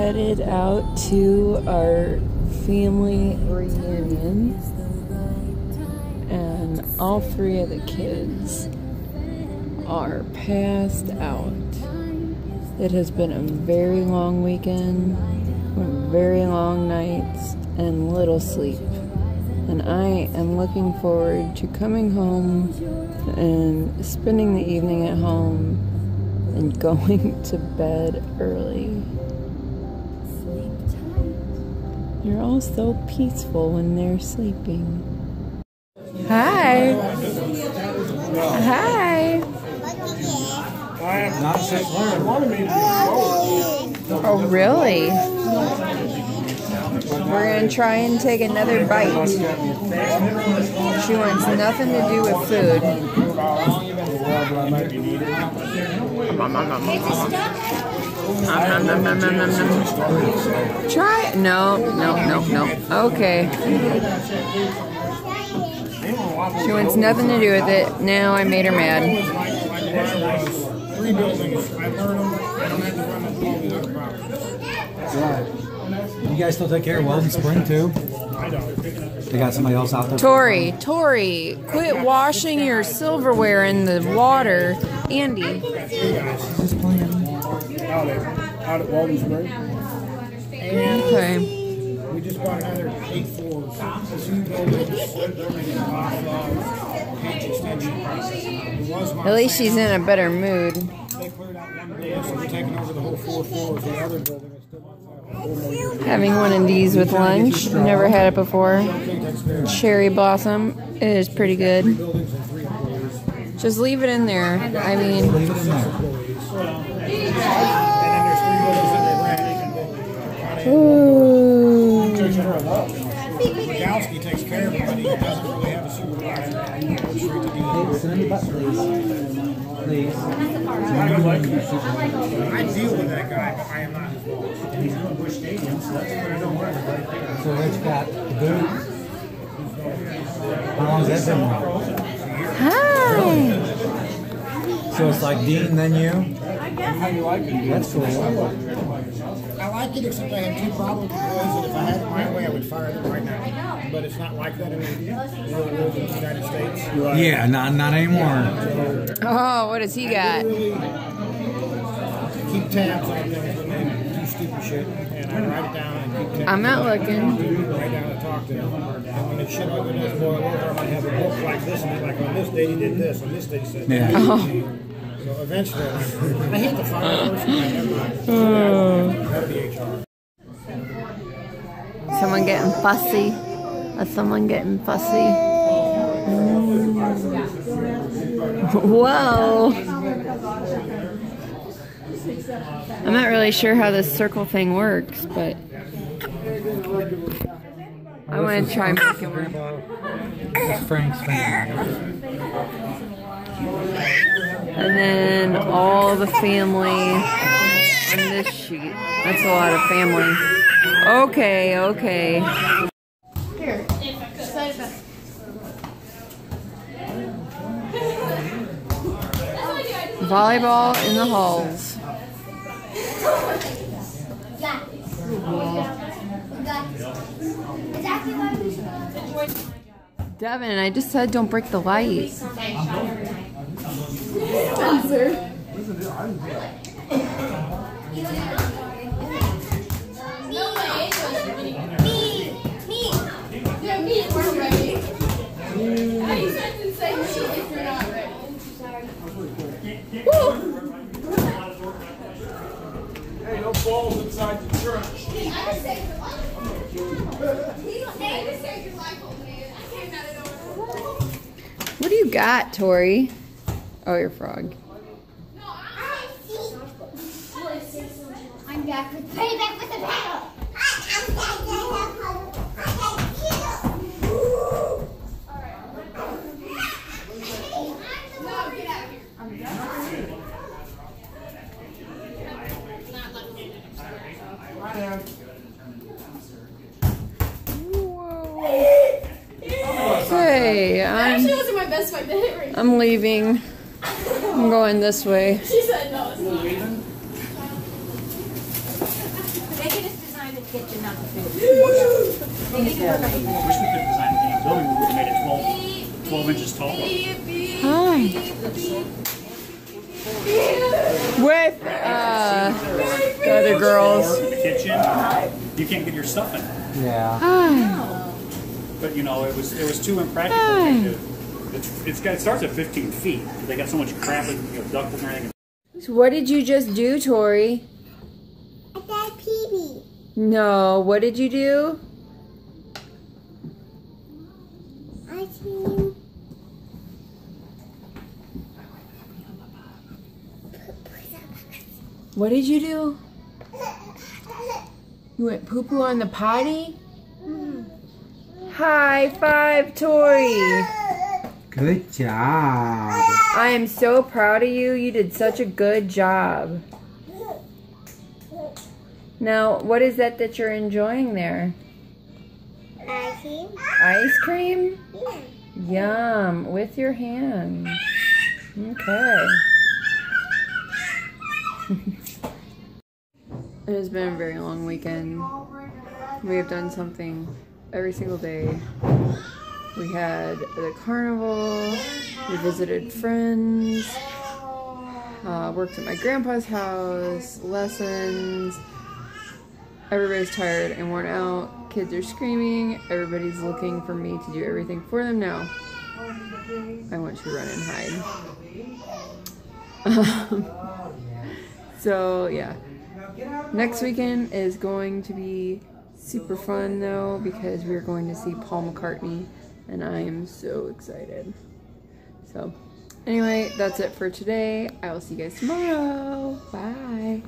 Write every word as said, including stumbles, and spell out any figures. headed out to our family reunion, and all three of the kids are passed out. It has been a very long weekend, very long nights, and little sleep. And I am looking forward to coming home and spending the evening at home and going to bed early. You're all so peaceful when they're sleeping. Hi. Hi. I have not said one. One of me. Oh, really? We're going to try and take another bite. She wants nothing to do with food. Try it. No, no, no, no. Okay. She wants nothing to do with it. Now I made her mad. Three buildings. I've heard them. I don't have to run them all the other properties. You guys still take care of Wells in Spring, too? They got somebody else out there. Tori, Tori, quit washing your silverware in the water. Andy. Who's playing? Out at Walden Spring. Okay. We just bought another eight floors. At least she's in a better mood. They cleared out one building, so we're taking over the whole four floors. The other building is still outside. Having one of these with lunch, never had it before. Cherry blossom, it is pretty good. Just leave it in there. I mean, ooh. Takes care of everybody. He doesn't really have a supervisor. Please. I deal with that guy, but I am not his boss. He's doing Bush Stadium, so that's where I don't worry about it. So Rich got the boot. How long has that been on? Hi! So it's like Dean, then you? I guess. How you like it? That's cool. I like it, except I have two problems with those, and if I had it my way, I would fire them right now. But it's not like that in the United States. Right? Yeah, not not anymore. Oh, what does he I got? Really keep tabs on things, but then do stupid shit, and I write it down and keep tabs. I'm not looking. Right down and talk to him. And when it's shit like this, boy, I have a book like this, and like on this day he did this, on this day he said that. Yeah. Oh. So eventually, I hate the final person. I never. Someone getting fussy. Someone getting fussy. Whoa. I'm not really sure how this circle thing works, but I want to try and make it work. Frank's family. And then all the family on this sheet. That's a lot of family. Okay, okay. Volleyball in the halls. Devin, I just said don't break the light. Spencer. Hey, no balls inside the church. I just saved your life. I just saved your life, old man. I came out of nowhere. What do you got, Tori? Oh, your frog. No, I I'm back with pay back with the paddle. I'm back with the paddle. Hey, I'm, I'm leaving. I'm going this way. She said no, it's not. kitchen, not the food. I wish we could have designed the damn building. We would have made it twelve, twelve inches taller. Hi. With uh, the other girls. In the kitchen, you can't get your stuff in. Yeah. Hi. But you know, it was it was too impractical. Hi. It's, it's got, it starts at fifteen feet. They got so much crap and you know, ducks and everything. So what did you just do, Tori? I got a peepee. No, what did you do? I can What did you do? You went poo poo on the potty? Mm. High five, Tori. Good job. I am so proud of you. You did such a good job. Now, what is that that you're enjoying there? Ice cream. Ice cream? Yeah. Yum. With your hand. Okay. It has been a very long weekend. We have done something every single day. We had the carnival, we visited friends, uh, worked at my grandpa's house, lessons. Everybody's tired and worn out, kids are screaming, everybody's looking for me to do everything for them now. I want to run and hide. Um, so yeah, next weekend is going to be super fun though because we're going to see Paul McCartney. And I am so excited. So, anyway, that's it for today. I will see you guys tomorrow. Bye.